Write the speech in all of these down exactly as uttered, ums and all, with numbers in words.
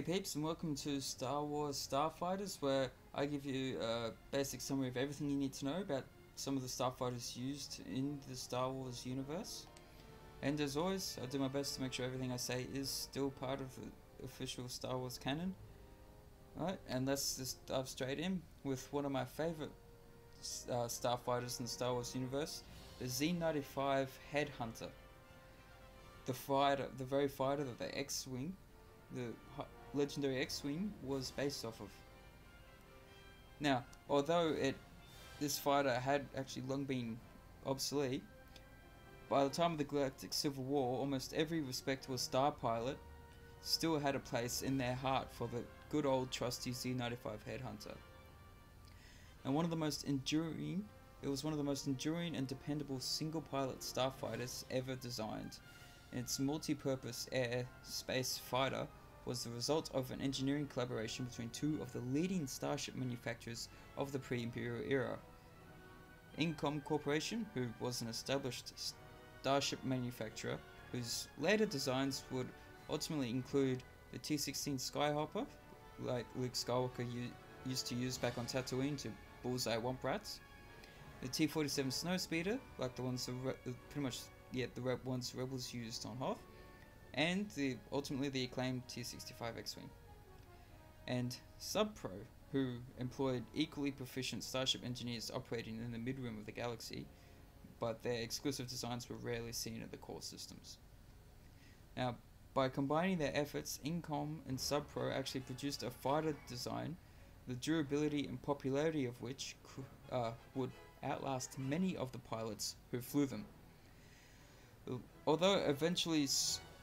Hey peeps, and welcome to Star Wars Starfighters, where I give you a basic summary of everything you need to know about some of the Starfighters used in the Star Wars universe. And as always, I do my best to make sure everything I say is still part of the official Star Wars canon. Alright, and let's just dive straight in with one of my favourite uh, Starfighters in the Star Wars universe, the Z ninety-five Headhunter. The fighter, the very fighter that the X-Wing, the legendary X-Wing, was based off of. Now, although it this fighter had actually long been obsolete, by the time of the Galactic Civil War, almost every respectable star pilot still had a place in their heart for the good old trusty Z ninety-five Headhunter. And one of the most enduring, it was one of the most enduring and dependable single-pilot starfighters ever designed. Its multi-purpose air-space fighter was the result of an engineering collaboration between two of the leading starship manufacturers of the pre-Imperial era. Incom Corporation, who was an established starship manufacturer, whose later designs would ultimately include the T sixteen Skyhopper, like Luke Skywalker used to use back on Tatooine to bullseye Womp Rats, the T forty-seven Snowspeeder, like the ones that were pretty much yet the Reb ones Rebels used on Hoth, and the, ultimately the acclaimed T sixty-five X-Wing. And Subpro, who employed equally proficient starship engineers operating in the mid-rim of the galaxy, but their exclusive designs were rarely seen at the core systems. Now, by combining their efforts, Incom and Subpro actually produced a fighter design, the durability and popularity of which uh, would outlast many of the pilots who flew them. Although eventually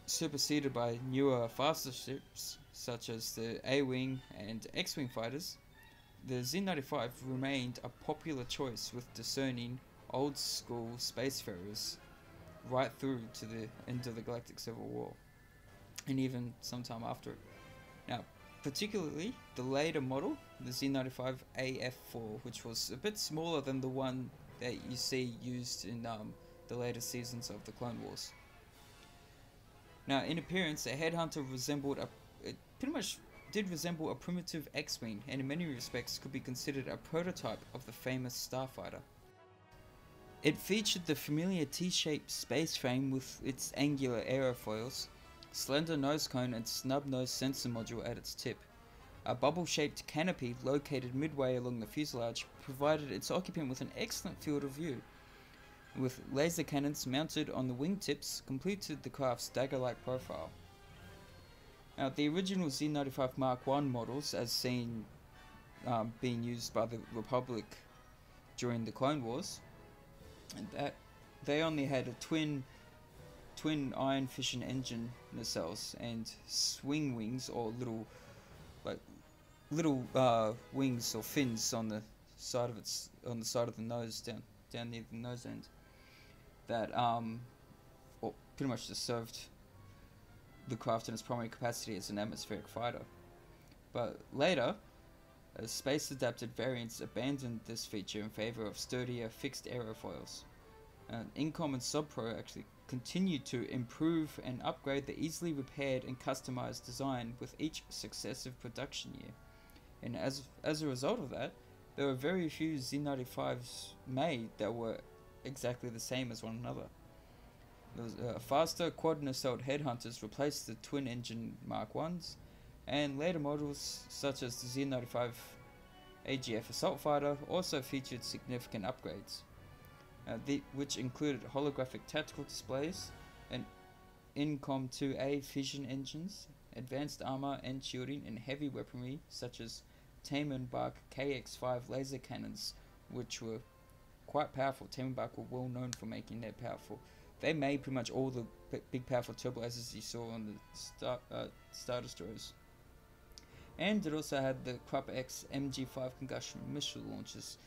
superseded by newer, faster ships such as the A-Wing and X-Wing fighters, the Z ninety-five remained a popular choice with discerning old-school spacefarers right through to the end of the Galactic Civil War, and even sometime after it. Now, particularly the later model, the Z ninety-five A F four, which was a bit smaller than the one that you see used in um, the later seasons of the Clone Wars. Now, in appearance, the Headhunter resembled a, it pretty much did resemble a primitive X-Wing, and in many respects could be considered a prototype of the famous starfighter. It featured the familiar T-shaped space frame with its angular aerofoils, slender nose cone and snub nose sensor module at its tip. A bubble-shaped canopy located midway along the fuselage provided its occupant with an excellent field of view, with laser cannons mounted on the wingtips, completed the craft's dagger-like profile. Now, the original Z ninety-five Mark one models, as seen um, being used by the Republic during the Clone Wars, that they only had a twin, twin iron fission engine nacelles and swing wings, or little, like little uh, wings or fins on the side of its on the side of the nose down down near the nose end, that um, well, pretty much just served the craft in its primary capacity as an atmospheric fighter. But later, as space-adapted variants abandoned this feature in favour of sturdier, fixed aerofoils. And Incom and Subpro actually continued to improve and upgrade the easily repaired and customised design with each successive production year. And as, as a result of that, there were very few Z ninety-fives made that were exactly the same as one another. Those uh, faster quad-nacelled Headhunters replaced the twin-engine Mark ones, and later models such as the Z ninety-five A G F assault fighter also featured significant upgrades, uh, the, which included holographic tactical displays, and Incom two A fission engines, advanced armor and shielding, and heavy weaponry such as Tamin Bark K X five laser cannons, which were quite powerful. Tamin Bark were well known for making their powerful. They made pretty much all the big powerful turbolasers you saw on the Star, uh, Star Destroyers. And it also had the Krupp-X M G five concussion missile launchers,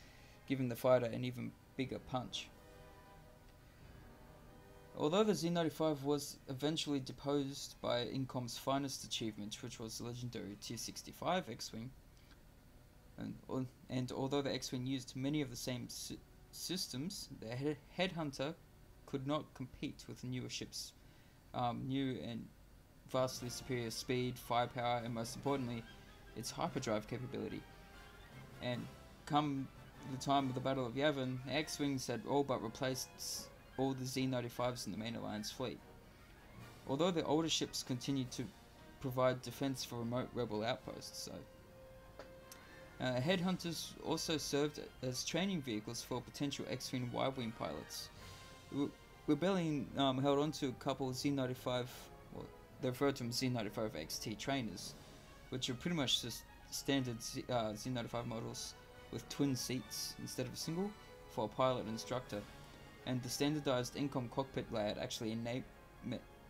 giving the fighter an even bigger punch. Although the Z ninety-five was eventually deposed by Incom's finest achievement, which was the legendary T sixty-five X-Wing, and, and although the X-Wing used many of the same sy systems, the head Headhunter could not compete with the newer ships, um, new and vastly superior speed, firepower, and most importantly, its hyperdrive capability. And come the time of the Battle of Yavin, the X-Wings had all but replaced all the Z ninety-fives in the main Alliance fleet. Although the older ships continued to provide defense for remote rebel outposts, so. Uh, headhunters also served as training vehicles for potential X-Wing Y-Wing pilots. Re Rebellion um, held on to a couple Z ninety-five, well, they referred to them Z ninety-five X T trainers, which are pretty much just standard Z, uh, Z ninety-five models with twin seats instead of a single for a pilot and instructor, and the standardized Incom cockpit layout actually ena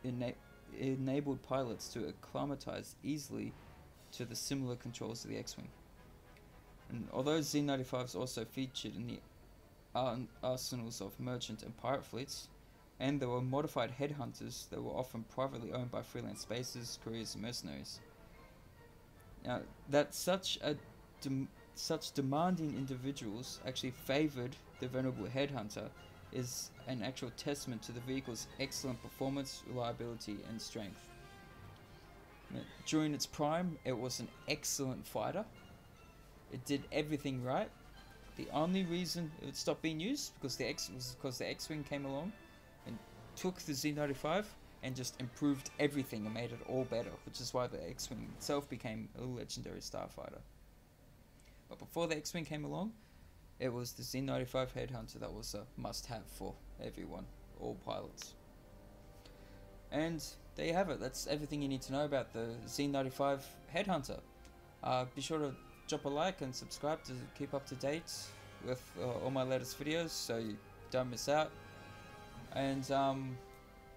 ena enabled pilots to acclimatize easily to the similar controls of the X-Wing. And although Z ninety-fives also featured in the ar arsenals of merchant and pirate fleets, and there were modified headhunters that were often privately owned by freelance bases, couriers, and mercenaries. Now, that such a dem such demanding individuals actually favoured the venerable headhunter is an actual testament to the vehicle's excellent performance, reliability, and strength. Now, during its prime, it was an excellent fighter. It did everything right. The only reason it stopped being used because the X was because the X-Wing came along and took the Z ninety-five and just improved everything and made it all better, which is why the X-Wing itself became a legendary starfighter. But before the X-Wing came along, it was the Z ninety-five Headhunter that was a must-have for everyone, all pilots. And there you have it. That's everything you need to know about the Z ninety-five Headhunter. Uh, be sure to drop a like and subscribe to keep up to date with uh, all my latest videos so you don't miss out. And um,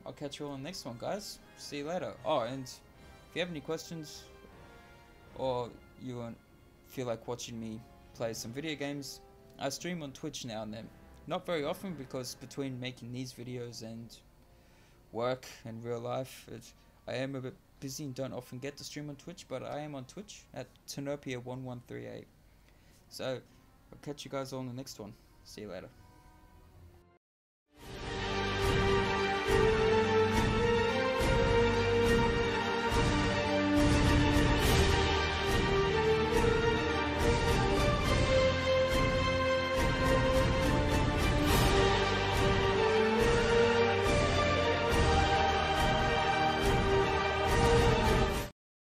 I'll catch you all in the next one, guys. See you later. Oh, and if you have any questions or you feel like watching me play some video games, I stream on Twitch now and then. Not very often because between making these videos and work and real life, it, I am a bit busy and don't often get to stream on Twitch, but I am on Twitch at Tinopia eleven thirty-eight. So I'll catch you guys all in the next one. See you later.